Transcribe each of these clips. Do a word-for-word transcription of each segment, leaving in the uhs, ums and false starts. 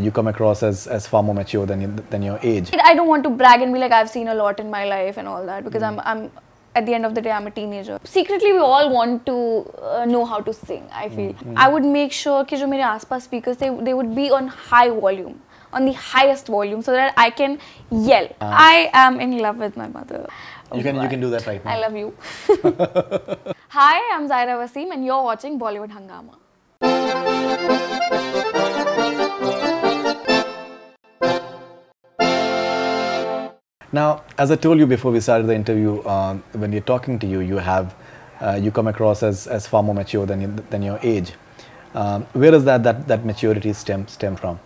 You come across as, as far more mature than, you, than your age. I don't want to brag and be like, I've seen a lot in my life and all that, because mm. I'm, I'm, at the end of the day, I'm a teenager. Secretly, we all want to uh, know how to sing, I feel. Mm. Mm. I would make sure that my aaspas speakers, they, they would be on high volume, on the highest volume, so that I can yell. Uh, I am in love with my mother. Oh, you can, you can do that right now. I love you. Hi, I'm Zaira Wasim and you're watching Bollywood Hungama. Now, as I told you before we started the interview, uh, when you're talking to you, you have uh, you come across as, as far more mature than, you, than your age. Um, where does that, that, that maturity stem, stem from?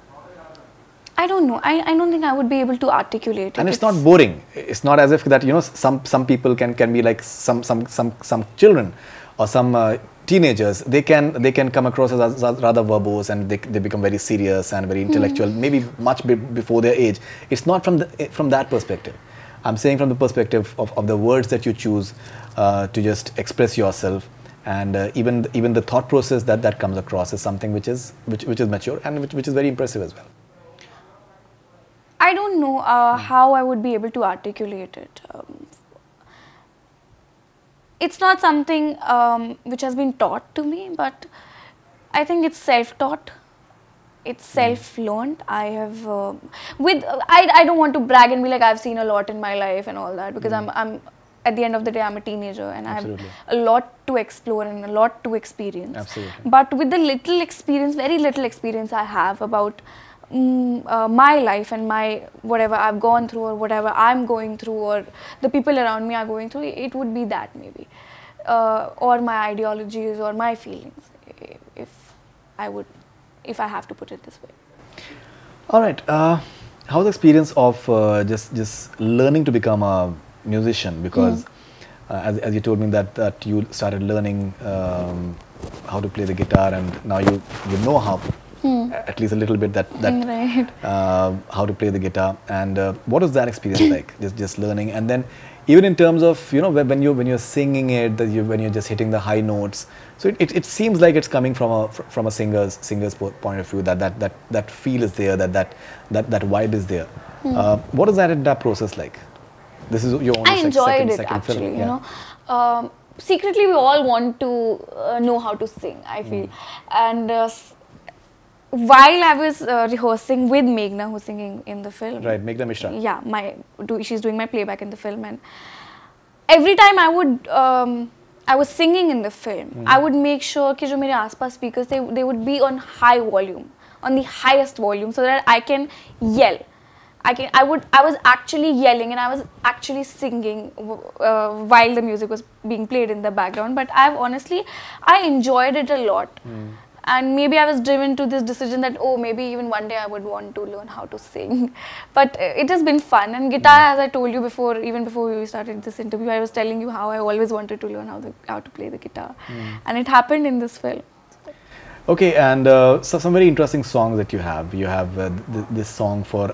I don't know. I, I don't think I would be able to articulate it. And it's, it's not boring. It's not as if that, you know, some, some people can, can be like some, some, some, some children or some uh, teenagers. They can, they can come across as, as rather verbose and they, they become very serious and very intellectual, mm. maybe much be before their age. It's not from, the, from that perspective. I'm saying from the perspective of, of the words that you choose uh, to just express yourself. And uh, even, even the thought process that, that comes across is something which is, which, which is mature and which, which is very impressive as well. I don't know uh, how I would be able to articulate it. Um, it's not something um, which has been taught to me, but I think it's self-taught. It's self-learned. I have uh, with uh, I I don't want to brag and be like I've seen a lot in my life and all that, because mm. I'm I'm at the end of the day I'm a teenager and Absolutely. I have a lot to explore and a lot to experience. Absolutely. But with the little experience, very little experience I have about. Mm, uh, my life and my whatever I've gone through or whatever I'm going through or the people around me are going through, it would be that maybe uh, or my ideologies or my feelings, if I would, if I have to put it this way. All right, uh, how's the experience of uh, just just learning to become a musician? Because mm. uh, as, as you told me that that you started learning um, how to play the guitar and now you you know how. Hmm. At least a little bit that, that right. uh, how to play the guitar, and uh, what was that experience like? Just just learning, and then even in terms of, you know, when you when you're singing it, that you when you're just hitting the high notes. So it, it, it seems like it's coming from a from a singer's singer's point of view, that that that that feel is there, that that that that vibe is there. Hmm. Uh, what is that in that process like? This is your own. I enjoyed second, it second actually. Film, you yeah. know. Um, secretly, we all want to uh, know how to sing. I feel, hmm. and. Uh, While I was uh, rehearsing with Meghna, who's singing in the film. Right, Meghna Mishra. Yeah, my do, she's doing my playback in the film, and every time I would, um, I was singing in the film, mm. I would make sure that my aaspas speakers, they, they would be on high volume, on the highest volume, so that I can yell. I can, I would, I was actually yelling and I was actually singing uh, while the music was being played in the background. But I've honestly, I enjoyed it a lot. Mm. And maybe I was driven to this decision that, oh, maybe even one day I would want to learn how to sing. But it has been fun. And guitar, mm. as I told you before, even before we started this interview, I was telling you how I always wanted to learn how, the, how to play the guitar. Mm. And it happened in this film. Okay, and uh, so some very interesting songs that you have. You have uh, th this song for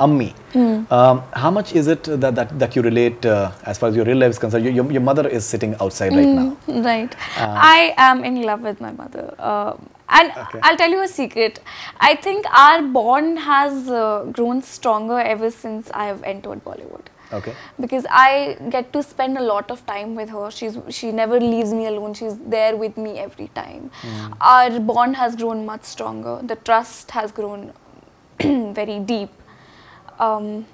Ammi. Mm. Um, how much is it that, that, that you relate uh, as far as your real life is concerned? Your, your, your mother is sitting outside mm, right now. Right. Uh, I am in love with my mother. Uh, and okay. I'll tell you a secret. I think our bond has uh, grown stronger ever since I have entered Bollywood. Okay. Because I get to spend a lot of time with her. She's she never leaves me alone. She's there with me every time. Mm. Our bond has grown much stronger. The trust has grown very deep. Um,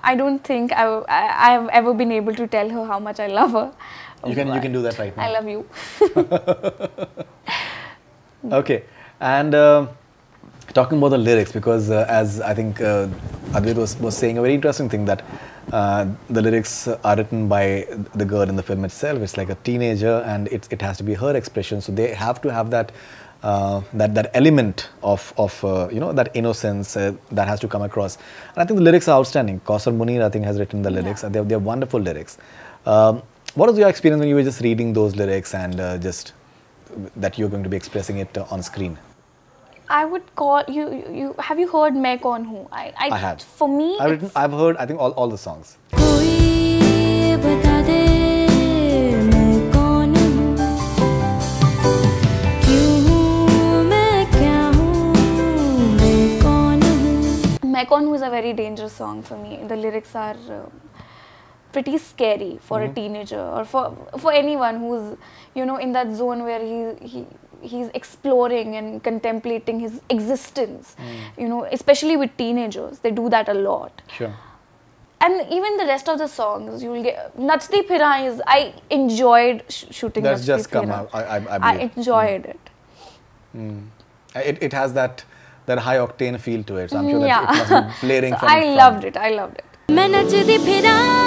I don't think I, I, I've ever been able to tell her how much I love her. You can, you can do that right now. I love you. Okay. And uh, talking about the lyrics, because uh, as I think uh, Adwait was, was saying a very interesting thing, that uh, the lyrics are written by the girl in the film itself. It's like a teenager and it, it has to be her expression. So they have to have that Uh, that that element of of uh, you know, that innocence uh, that has to come across, and I think the lyrics are outstanding. Kausar Munir, I think, has written the lyrics, yeah. and they're they're wonderful lyrics. Um, what was your experience when you were just reading those lyrics and uh, just that you're going to be expressing it uh, on screen? I would call you, you. You have you heard Main Kaun Hu? I, I, I have. For me, I've, written, I've heard. I think all all the songs. Gone. Main Kaun Hu is a very dangerous song for me. The lyrics are uh, pretty scary for mm-hmm. a teenager or for for anyone who's, you know, in that zone where he he he's exploring and contemplating his existence. Mm. You know, especially with teenagers, they do that a lot. Sure. And even the rest of the songs, you will get. Najdi Pira is. I enjoyed sh shooting. That's Najdi just Pira. come out. I, I, I, I enjoyed mm. it. Mm. It it has that that high octane feel to it. So I'm sure yeah. that it must be blaring. So from I from loved it. I loved it.